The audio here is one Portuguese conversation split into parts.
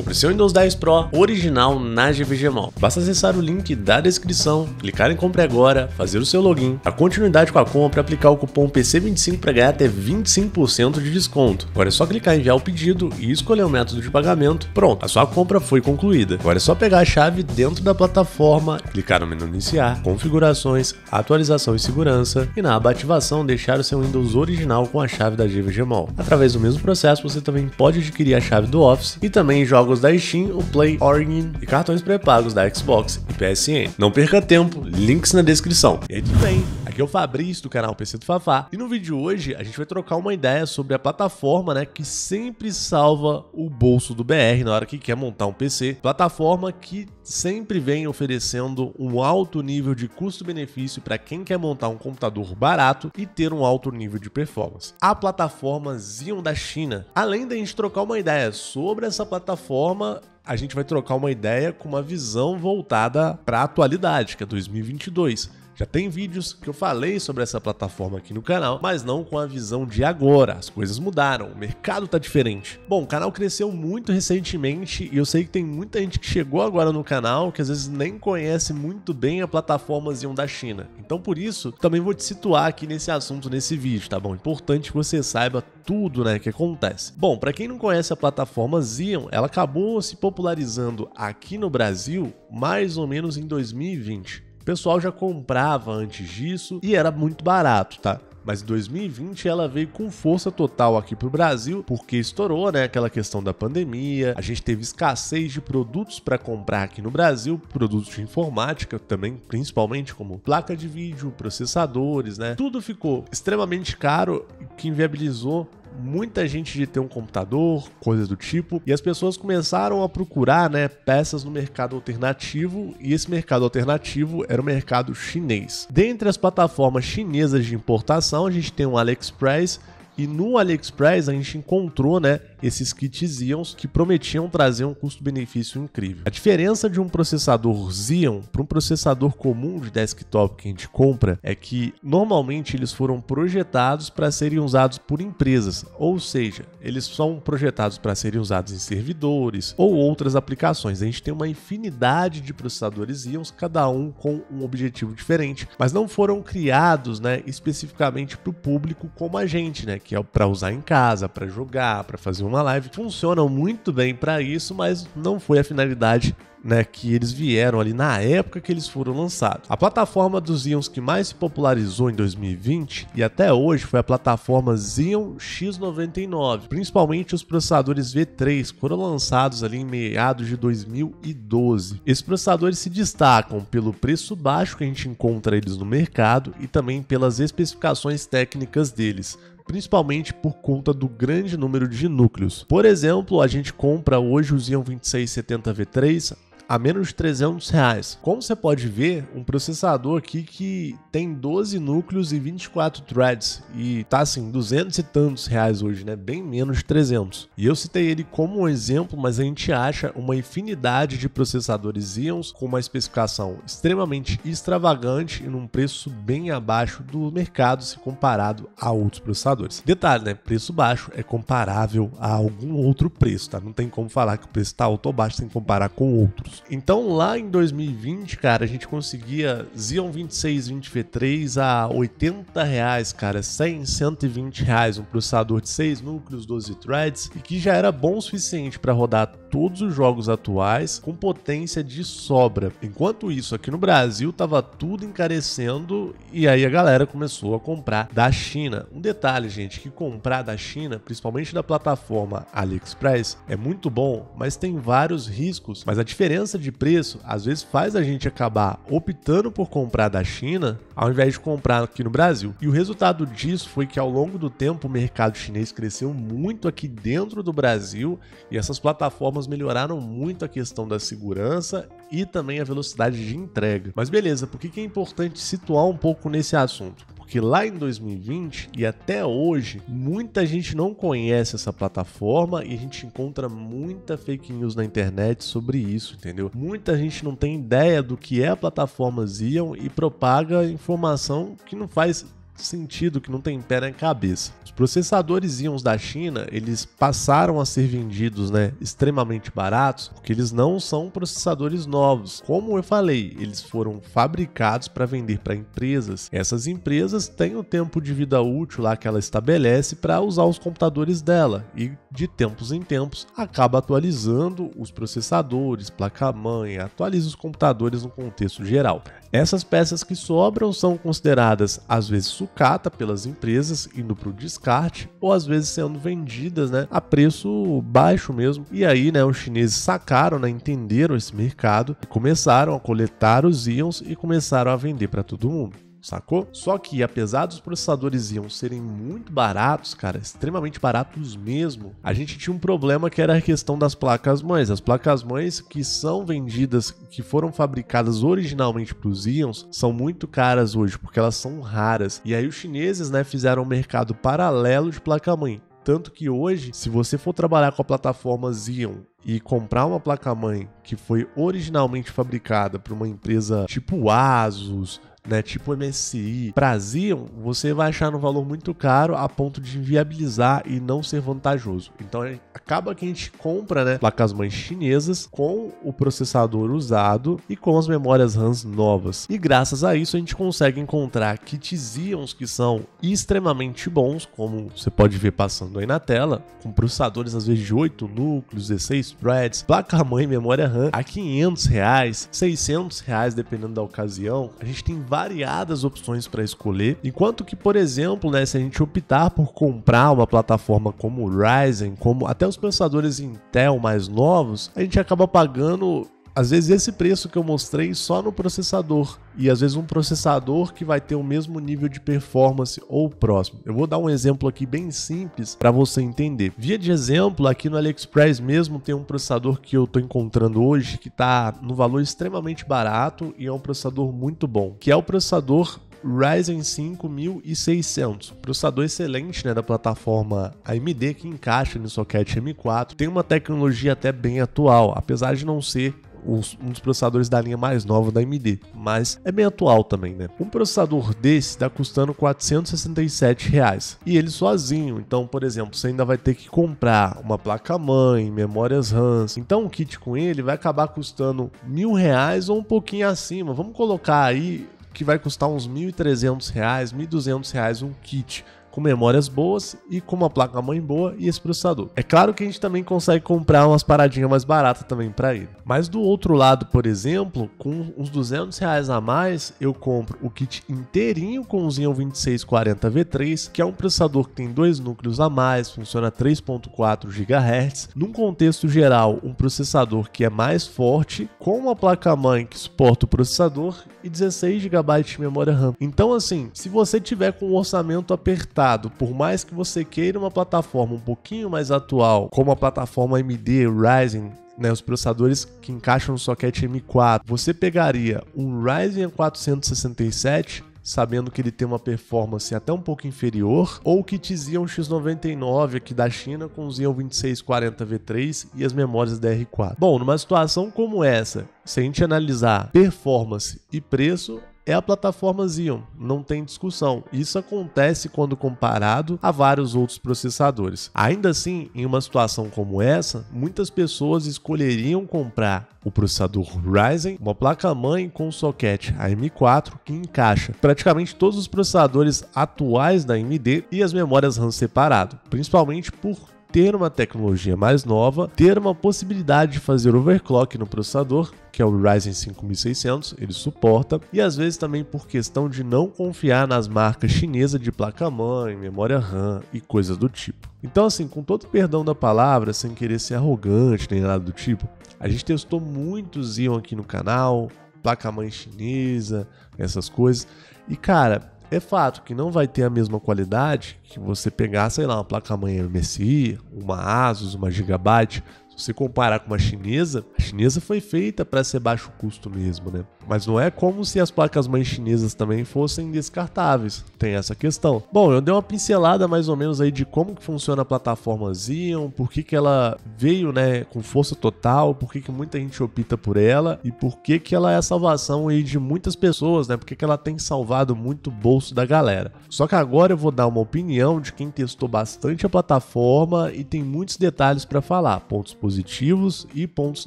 compre seu Windows 10 Pro original na GVG Mall. Basta acessar o link da descrição, clicar em compre agora, fazer o seu login, a continuidade com a compra, aplicar o cupom PC25 para ganhar até 25% de desconto. Agora é só clicar em enviar o pedido e escolher o método de pagamento. Pronto, a sua compra foi concluída. Agora é só pegar a chave dentro da plataforma, clicar no menu iniciar, configurações, atualização e segurança e na aba ativação deixar o seu Windows original com a chave da GVG Mall. Através do mesmo processo você também pode adquirir a chave do Office e também jogos da Steam, o Play, Origin e cartões pré-pagos da Xbox e PSN. Não perca tempo, links na descrição. E aí, tudo bem? Aqui é o Fabrício do canal PC do Fafá e no vídeo de hoje a gente vai trocar uma ideia sobre a plataforma, né, que sempre salva o bolso do BR na hora que quer montar um PC, plataforma que sempre vem oferecendo um alto nível de custo-benefício para quem quer montar um computador barato e ter um alto nível de performance. A plataforma Xeon da China. Além da gente trocar uma ideia sobre essa plataforma, a gente vai trocar uma ideia com uma visão voltada para a atualidade, que é 2022. Já tem vídeos que eu falei sobre essa plataforma aqui no canal, mas não com a visão de agora. As coisas mudaram, o mercado tá diferente. Bom, o canal cresceu muito recentemente e eu sei que tem muita gente que chegou agora no canal que às vezes nem conhece muito bem a plataforma Xeon da China. Então por isso, também vou te situar aqui nesse assunto, nesse vídeo, tá bom? Importante que você saiba tudo, né, que acontece. Bom, para quem não conhece a plataforma Xeon, ela acabou se popularizando aqui no Brasil mais ou menos em 2020. O pessoal já comprava antes disso e era muito barato, tá? Mas em 2020 ela veio com força total aqui pro Brasil, porque estourou, né, aquela questão da pandemia, a gente teve escassez de produtos para comprar aqui no Brasil, produtos de informática também, principalmente como placa de vídeo, processadores, né? Tudo ficou extremamente caro, que inviabilizou muita gente de ter um computador, coisas do tipo, e as pessoas começaram a procurar, né, peças no mercado alternativo, e esse mercado alternativo era o mercado chinês. Dentre as plataformas chinesas de importação, a gente tem o AliExpress, e no AliExpress a gente encontrou, né, esses kits Xeon que prometiam trazer um custo-benefício incrível. A diferença de um processador Xeon para um processador comum de desktop que a gente compra é que normalmente eles foram projetados para serem usados por empresas, ou seja, eles são projetados para serem usados em servidores ou outras aplicações. A gente tem uma infinidade de processadores Xeon, cada um com um objetivo diferente, mas não foram criados, né, especificamente para o público como a gente, né, que é para usar em casa, para jogar, para fazer uma live. Funcionam muito bem para isso, mas não foi a finalidade, né, que eles vieram ali na época que eles foram lançados. A plataforma dos Xeons que mais se popularizou em 2020 e até hoje foi a plataforma Xeon X99. Principalmente os processadores V3 foram lançados ali em meados de 2012. Esses processadores se destacam pelo preço baixo que a gente encontra eles no mercado e também pelas especificações técnicas deles, principalmente por conta do grande número de núcleos. Por exemplo, a gente compra hoje o Xeon 2670 v3 a menos de R$300. Como você pode ver, um processador aqui que tem 12 núcleos e 24 threads e tá assim, R$200 e tantos hoje, né? Bem menos de 300. E eu citei ele como um exemplo, mas a gente acha uma infinidade de processadores Xeon com uma especificação extremamente extravagante e num preço bem abaixo do mercado se comparado a outros processadores. Detalhe, né? Preço baixo é comparável a algum outro preço, tá? Não tem como falar que o preço tá alto ou baixo sem comparar com outros. Então lá em 2020, cara, a gente conseguia Xeon 2620 V3 a R$80, cara, R$100, R$120, um processador de 6 núcleos, 12 threads, e que já era bom o suficiente para rodar todos os jogos atuais com potência de sobra. Enquanto isso, aqui no Brasil tava tudo encarecendo e aí a galera começou a comprar da China. Um detalhe, gente, que comprar da China, principalmente da plataforma AliExpress, é muito bom, mas tem vários riscos, mas a diferença de preço às vezes faz a gente acabar optando por comprar da China ao invés de comprar aqui no Brasil. E o resultado disso foi que ao longo do tempo o mercado chinês cresceu muito aqui dentro do Brasil e essas plataformas melhoraram muito a questão da segurança e também a velocidade de entrega. Mas beleza, por que é importante situar um pouco nesse assunto? Porque lá em 2020 e até hoje, muita gente não conhece essa plataforma e a gente encontra muita fake news na internet sobre isso, entendeu? Muita gente não tem ideia do que é a plataforma Xeon e propaga informação que não faz sentido que não tem pé na cabeça. Os processadores Xeon da China, eles passaram a ser vendidos, né, extremamente baratos, porque eles não são processadores novos. Como eu falei, eles foram fabricados para vender para empresas. Essas empresas têm o tempo de vida útil lá que ela estabelece para usar os computadores dela e de tempos em tempos acaba atualizando os processadores, placa-mãe, atualiza os computadores no contexto geral. Essas peças que sobram são consideradas às vezes sucata pelas empresas, indo para o descarte, ou às vezes sendo vendidas, né, a preço baixo mesmo. E aí, né, os chineses sacaram, né, entenderam esse mercado e começaram a coletar os íons e começaram a vender para todo mundo. Sacou? Só que apesar dos processadores Xeon serem muito baratos, cara, extremamente baratos mesmo, a gente tinha um problema que era a questão das placas-mães. As placas-mães que são vendidas, que foram fabricadas originalmente para os Xeons, são muito caras hoje, porque elas são raras. E aí os chineses, né, fizeram um mercado paralelo de placa-mãe. Tanto que hoje, se você for trabalhar com a plataforma Xeon e comprar uma placa-mãe que foi originalmente fabricada por uma empresa tipo ASUS, né, tipo MSI, para Xeon, você vai achar um valor muito caro a ponto de inviabilizar e não ser vantajoso. Então acaba que a gente compra, né, placas-mães chinesas com o processador usado e com as memórias RAMs novas. E graças a isso a gente consegue encontrar kits Xeons que são extremamente bons, como você pode ver passando aí na tela, com processadores às vezes de 8 núcleos, 16 threads, placa-mãe e memória RAM a R$500, R$600 dependendo da ocasião. A gente tem variadas opções para escolher, enquanto que, por exemplo, né, se a gente optar por comprar uma plataforma como o Ryzen, como até os processadores Intel mais novos, a gente acaba pagando às vezes esse preço que eu mostrei só no processador, e às vezes um processador que vai ter o mesmo nível de performance ou próximo. Eu vou dar um exemplo aqui bem simples para você entender. Via de exemplo, aqui no AliExpress mesmo tem um processador que eu tô encontrando hoje que tá no valor extremamente barato e é um processador muito bom, que é o processador Ryzen 5600, processador excelente, né, da plataforma AMD, que encaixa no socket M4, tem uma tecnologia até bem atual, apesar de não ser um dos processadores da linha mais nova da AMD, mas é bem atual também, né? Um processador desse tá custando R$467 e ele sozinho. Então, por exemplo, você ainda vai ter que comprar uma placa-mãe, memórias RAMs. Então, um kit com ele vai acabar custando R$1.000 ou um pouquinho acima. Vamos colocar aí que vai custar uns R$1.300, R$1.200 um kit, com memórias boas e com uma placa-mãe boa e esse processador. É claro que a gente também consegue comprar umas paradinhas mais baratas também para ele. Mas do outro lado, por exemplo, com uns R$200 a mais, eu compro o kit inteirinho com o Xeon 2640 V3, que é um processador que tem 2 núcleos a mais, funciona a 3.4 GHz. Num contexto geral, um processador que é mais forte, com uma placa-mãe que suporta o processador e 16 GB de memória RAM. Então, assim, se você tiver com um orçamento apertado, por mais que você queira uma plataforma um pouquinho mais atual, como a plataforma AMD, Ryzen, né, os processadores que encaixam no socket M4, você pegaria um Ryzen 467, sabendo que ele tem uma performance até um pouco inferior, ou que Xeon X99 aqui da China com o Xeon 2640 V3 e as memórias DR4. Bom, numa situação como essa, se a gente analisar performance e preço, é a plataforma Xeon, não tem discussão. Isso acontece quando comparado a vários outros processadores. Ainda assim, em uma situação como essa, muitas pessoas escolheriam comprar o processador Ryzen, uma placa-mãe com socket AM4 que encaixa praticamente todos os processadores atuais da AMD e as memórias RAM separado, principalmente por ter uma tecnologia mais nova, ter uma possibilidade de fazer overclock no processador, que é o Ryzen 5600, ele suporta, e às vezes também por questão de não confiar nas marcas chinesas de placa-mãe, memória RAM e coisas do tipo. Então, assim, com todo o perdão da palavra, sem querer ser arrogante nem nada do tipo, a gente testou muitos Xeon aqui no canal, placa-mãe chinesa, essas coisas, e cara, é fato que não vai ter a mesma qualidade que você pegar, sei lá, uma placa-mãe MSI, uma ASUS, uma Gigabyte. Se você comparar com uma chinesa, a chinesa foi feita para ser baixo custo mesmo, né? Mas não é como se as placas-mães chinesas também fossem descartáveis. Tem essa questão. Bom, eu dei uma pincelada mais ou menos aí de como que funciona a plataforma Xeon, por que que ela veio, né, com força total, por que que muita gente opta por ela e por que que ela é a salvação aí de muitas pessoas, né? Por que que ela tem salvado muito o bolso da galera. Só que agora eu vou dar uma opinião de quem testou bastante a plataforma e tem muitos detalhes para falar, pontos positivos e pontos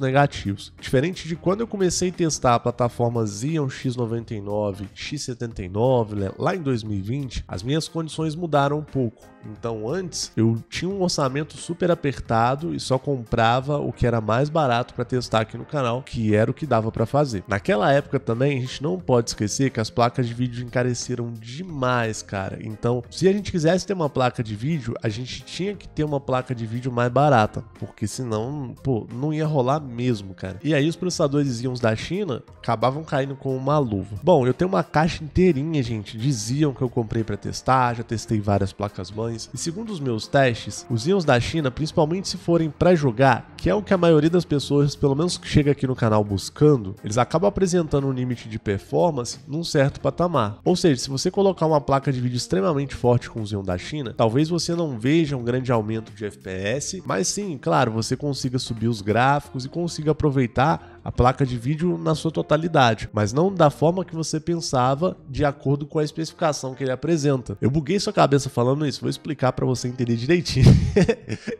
negativos. Diferente de quando eu comecei a testar a plataforma Xeon X99, X79, lá em 2020, as minhas condições mudaram um pouco. Então antes eu tinha um orçamento super apertado e só comprava o que era mais barato para testar aqui no canal, que era o que dava para fazer. Naquela época também a gente não pode esquecer que as placas de vídeo encareceram demais, cara. Então se a gente quisesse ter uma placa de vídeo, a gente tinha que ter uma placa de vídeo mais barata, porque senão, pô, não ia rolar mesmo, cara. E aí os processadores Xeon da China acabavam caindo com uma luva. Bom, eu tenho uma caixa inteirinha, gente, de Xeon que eu comprei para testar, já testei várias placas-mães. E segundo os meus testes, os Xeons da China, principalmente se forem para jogar, que é o que a maioria das pessoas, pelo menos que chega aqui no canal buscando, eles acabam apresentando um limite de performance num certo patamar. Ou seja, se você colocar uma placa de vídeo extremamente forte com o Xeon da China, talvez você não veja um grande aumento de FPS, mas sim, claro, você consiga subir os gráficos e consiga aproveitar a placa de vídeo na sua totalidade, mas não da forma que você pensava, de acordo com a especificação que ele apresenta. Eu buguei sua cabeça falando isso, vou explicar para você entender direitinho.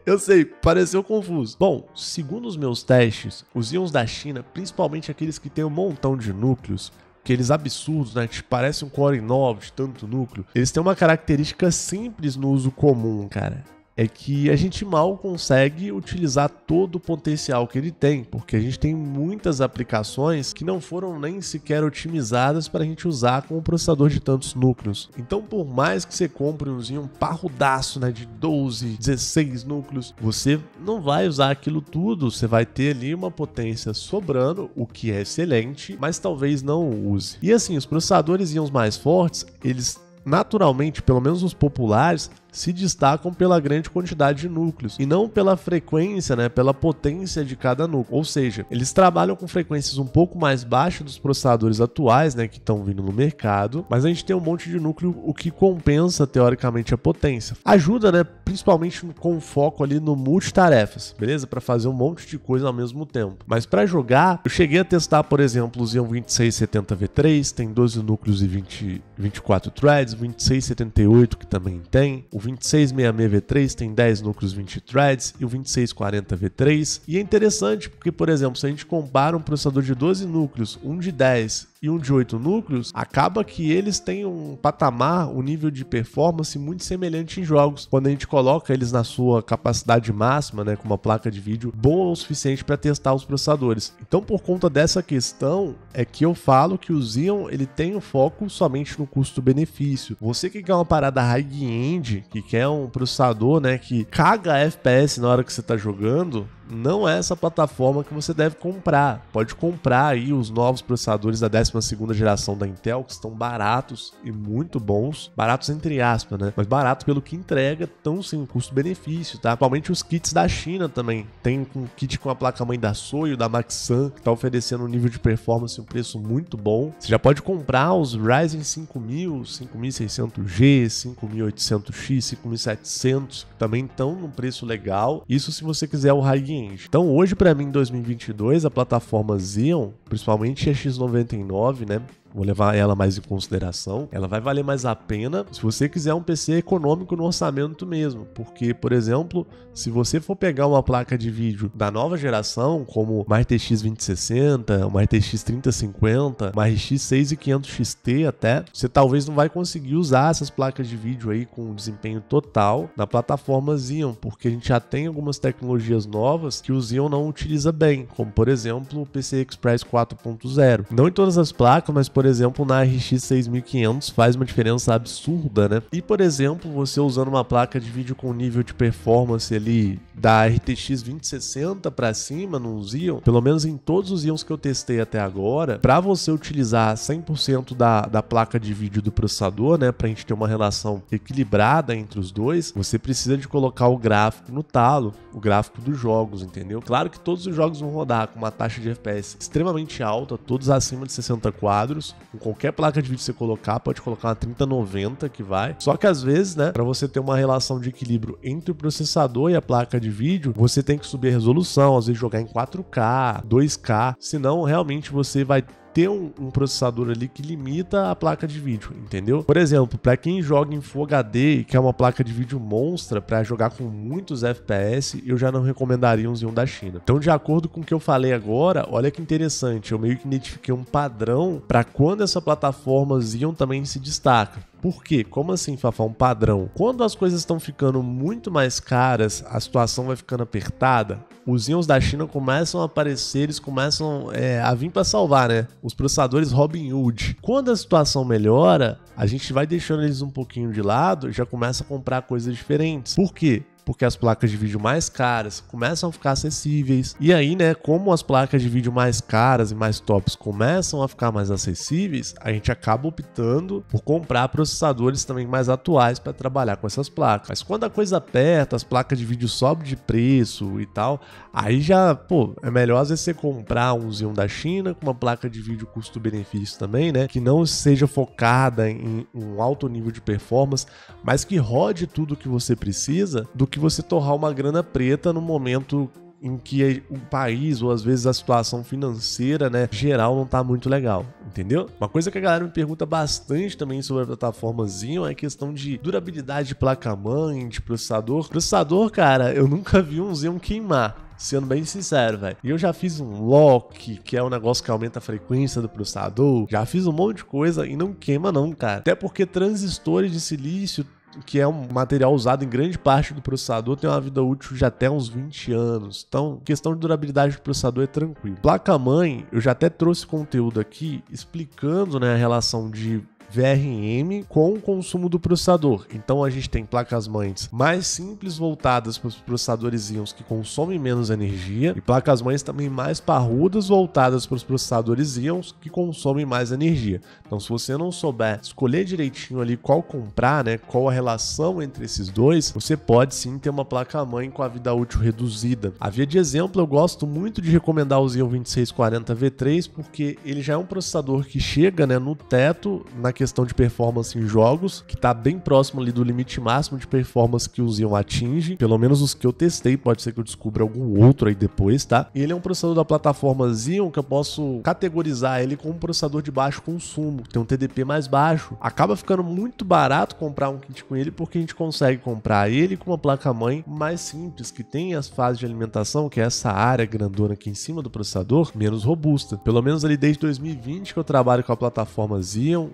Eu sei, pareceu confuso. Bom, segundo os meus testes, os Xeons da China, principalmente aqueles que têm um montão de núcleos, aqueles absurdos, né, que parece um Core i9 de tanto núcleo, eles têm uma característica simples no uso comum, cara. É que a gente mal consegue utilizar todo o potencial que ele tem, porque a gente tem muitas aplicações que não foram nem sequer otimizadas para a gente usar com um processador de tantos núcleos. Então, por mais que você compre um Xeon parrudaço, né, de 12, 16 núcleos, você não vai usar aquilo tudo, você vai ter ali uma potência sobrando, o que é excelente, mas talvez não use. E assim, os processadores Xeons mais fortes, eles naturalmente, pelo menos os populares, se destacam pela grande quantidade de núcleos e não pela frequência, né, pela potência de cada núcleo. Ou seja, eles trabalham com frequências um pouco mais baixas dos processadores atuais, né, que estão vindo no mercado, mas a gente tem um monte de núcleo, o que compensa teoricamente a potência. Ajuda, né, principalmente com foco ali no multitarefas, beleza? Para fazer um monte de coisa ao mesmo tempo. Mas para jogar, eu cheguei a testar, por exemplo, o Xeon 2670 V3, tem 12 núcleos e 24 threads, 2678 que também tem, o 2666V3 tem 10 núcleos, 20 threads, e o 2640V3. E é interessante porque, por exemplo, se a gente compara um processador de 12 núcleos, um de 10 e um de 8 núcleos, acaba que eles têm um patamar, um nível de performance muito semelhante em jogos, quando a gente coloca eles na sua capacidade máxima, né, com uma placa de vídeo boa o suficiente para testar os processadores. Então, por conta dessa questão, é que eu falo que o Xeon, ele tem um foco somente no custo-benefício. Você que quer uma parada high-end, que quer um processador, né, que caga FPS na hora que você tá jogando, não é essa plataforma que você deve comprar. Pode comprar aí os novos processadores da 12ª geração da Intel, que estão baratos e muito bons. Baratos entre aspas, né? Mas barato pelo que entrega, tão sem custo-benefício, tá? Principalmente os kits da China também. Tem um kit com a placa-mãe da Soyo, da Maxsun, que tá oferecendo um nível de performance e um preço muito bom. Você já pode comprar os Ryzen 5000, 5600G, 5800X, 5700, que também estão num preço legal. Isso se você quiser o high-end. Então hoje para mim em 2022 a plataforma Xeon, principalmente a X99, né, vou levar ela mais em consideração, ela vai valer mais a pena se você quiser um PC econômico no orçamento mesmo, porque, por exemplo, se você for pegar uma placa de vídeo da nova geração, como uma RTX 2060, uma RTX 3050, uma RX 6500XT até, você talvez não vai conseguir usar essas placas de vídeo aí com desempenho total na plataforma Xeon, porque a gente já tem algumas tecnologias novas que o Xeon não utiliza bem, como, por exemplo, o PC Express 4.0. Não em todas as placas, mas, por por exemplo, na RX 6500 faz uma diferença absurda, né? E, por exemplo, você usando uma placa de vídeo com nível de performance ali da RTX 2060 para cima no Xeon, pelo menos em todos os Xeons que eu testei até agora, para você utilizar 100% da placa de vídeo do processador, né, para a gente ter uma relação equilibrada entre os dois, você precisa de colocar o gráfico no talo, o gráfico dos jogos, entendeu? Claro que todos os jogos vão rodar com uma taxa de FPS extremamente alta, todos acima de 60 quadros, com qualquer placa de vídeo que você colocar, pode colocar uma 3090 que vai, só que às vezes, né, para você ter uma relação de equilíbrio entre o processador e a placa de vídeo, você tem que subir a resolução, às vezes jogar em 4K, 2K, senão realmente você vai ter um processador ali que limita a placa de vídeo, entendeu? Por exemplo, para quem joga em Full HD e quer uma placa de vídeo monstra para jogar com muitos FPS, eu já não recomendaria um Xeon da China. Então, de acordo com o que eu falei agora, olha que interessante, eu meio que identifiquei um padrão para quando essa plataforma Xeon também se destaca. Por quê? Como assim, Fafá? Um padrão. Quando as coisas estão ficando muito mais caras, a situação vai ficando apertada, os Xeons da China começam a aparecer, eles começam a vir para salvar, né? Os processadores Robin Hood. Quando a situação melhora, a gente vai deixando eles um pouquinho de lado e já começa a comprar coisas diferentes. Por quê? Porque as placas de vídeo mais caras começam a ficar acessíveis. E aí, né, como as placas de vídeo mais caras e mais tops começam a ficar mais acessíveis, a gente acaba optando por comprar processadores também mais atuais para trabalhar com essas placas. Mas quando a coisa aperta, as placas de vídeo sobem de preço e tal, aí já, pô, é melhor às vezes você comprar um Xeon da China com uma placa de vídeo custo-benefício também, né, que não seja focada em um alto nível de performance, mas que rode tudo o que você precisa, do que você torrar uma grana preta no momento em que o país, ou às vezes a situação financeira, né, geral não tá muito legal, entendeu? Uma coisa que a galera me pergunta bastante também sobre a plataforma Xeon é a questão de durabilidade de placa-mãe, de processador. Processador, cara, eu nunca vi um Xeon queimar. Sendo bem sincero, velho. E eu já fiz um lock, que é um negócio que aumenta a frequência do processador. Já fiz um monte de coisa e não queima não, cara. Até porque transistores de silício, que é um material usado em grande parte do processador, tem uma vida útil de até uns 20 anos. Então, questão de durabilidade do processador é tranquilo. Placa-mãe, eu já até trouxe conteúdo aqui explicando, né, a relação de VRM com o consumo do processador. Então a gente tem placas-mães mais simples voltadas para os processadores Xeons que consomem menos energia e placas-mães também mais parrudas voltadas para os processadores Xeons que consomem mais energia. Então se você não souber escolher direitinho ali qual comprar, né, qual a relação entre esses dois, você pode sim ter uma placa-mãe com a vida útil reduzida. A via de exemplo, eu gosto muito de recomendar o Xeon 2640 V3 porque ele já é um processador que chega, né, no teto na questão de performance em jogos, que tá bem próximo ali do limite máximo de performance que o Xeon atinge, pelo menos os que eu testei, pode ser que eu descubra algum outro aí depois, tá? E ele é um processador da plataforma Xeon que eu posso categorizar ele como um processador de baixo consumo, tem um TDP mais baixo, acaba ficando muito barato comprar um kit com ele, porque a gente consegue comprar ele com uma placa-mãe mais simples, que tem as fases de alimentação, que é essa área grandona aqui em cima do processador, menos robusta. Pelo menos ali desde 2020 que eu trabalho com a plataforma Xeon.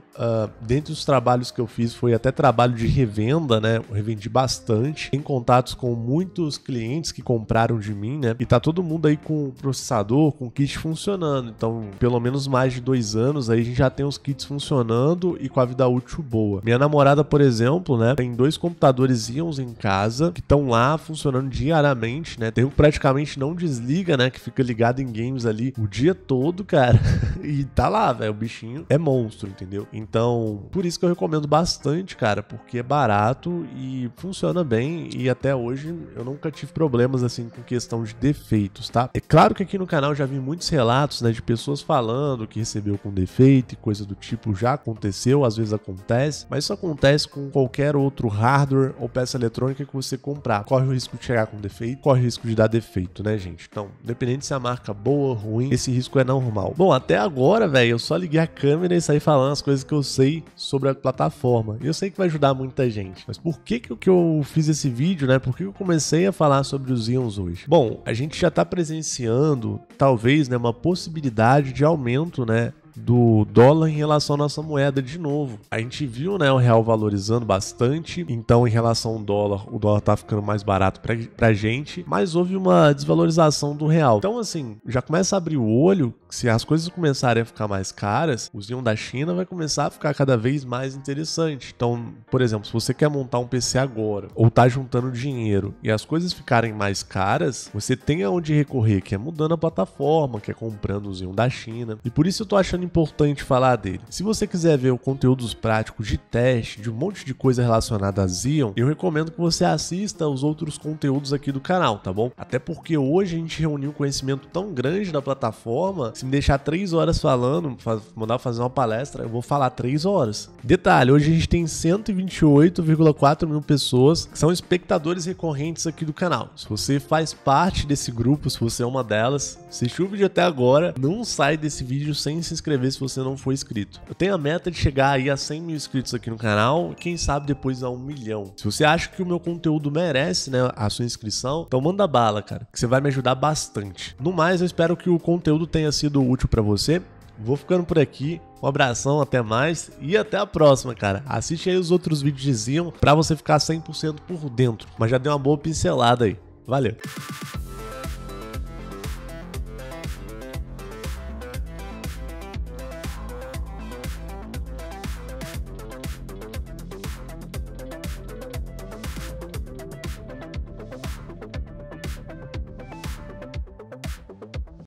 Dentre os trabalhos que eu fiz foi até trabalho de revenda, né? Eu revendi bastante, em contatos com muitos clientes que compraram de mim, né? E tá todo mundo aí com o processador, com o kit funcionando. Então, pelo menos mais de 2 anos aí a gente já tem os kits funcionando e com a vida útil boa. Minha namorada, por exemplo, né, tem 2 computadores Xeons em casa que estão lá funcionando diariamente, né? Tem um que praticamente não desliga, né? Que fica ligado em games ali o dia todo, cara. E tá lá, velho. O bichinho é monstro, entendeu? Então, por isso que eu recomendo bastante, cara, porque é barato e funciona bem e até hoje eu nunca tive problemas, assim, com questão de defeitos, tá? É claro que aqui no canal eu já vi muitos relatos, né, de pessoas falando que recebeu com defeito e coisa do tipo, já aconteceu, às vezes acontece, mas isso acontece com qualquer outro hardware ou peça eletrônica que você comprar. Corre o risco de chegar com defeito, corre o risco de dar defeito, né, gente? Então, independente se a marca boa ou ruim, esse risco é normal. Bom, até agora, velho, eu só liguei a câmera e saí falando as coisas que eu sei sobre a plataforma. Eu sei que vai ajudar muita gente, mas por que eu fiz esse vídeo, né? Por que eu comecei a falar sobre os Xeons hoje? Bom, a gente já tá presenciando, talvez, né, uma possibilidade de aumento, né, do dólar em relação à nossa moeda de novo. A gente viu, né, o real valorizando bastante, então em relação ao dólar, o dólar tá ficando mais barato pra gente, mas houve uma desvalorização do real. Então assim, já começa a abrir o olho, se as coisas começarem a ficar mais caras, o Xeon da China vai começar a ficar cada vez mais interessante. Então, por exemplo, se você quer montar um PC agora, ou tá juntando dinheiro e as coisas ficarem mais caras, você tem aonde recorrer, que é mudando a plataforma, que é comprando o Xeon da China. E por isso eu tô achando importante falar dele. Se você quiser ver o conteúdos práticos de teste, de um monte de coisa relacionada a Xeon, eu recomendo que você assista aos outros conteúdos aqui do canal, tá bom? Até porque hoje a gente reuniu um conhecimento tão grande da plataforma, se me deixar 3 horas falando, mandar fazer uma palestra, eu vou falar 3 horas. Detalhe, hoje a gente tem 128,4 mil pessoas que são espectadores recorrentes aqui do canal. Se você faz parte desse grupo, se você é uma delas, assistiu o vídeo até agora, não sai desse vídeo sem se inscrever se você não for inscrito. Eu tenho a meta de chegar aí a 100 mil inscritos aqui no canal, quem sabe depois a 1 milhão. Se você acha que o meu conteúdo merece, né, a sua inscrição, então manda bala, cara, que você vai me ajudar bastante. No mais, eu espero que o conteúdo tenha sido útil pra você. Vou ficando por aqui. Um abração, até mais e até a próxima, cara. Assiste aí os outros vídeos de Xeon pra você ficar 100% por dentro, mas já deu uma boa pincelada aí. Valeu!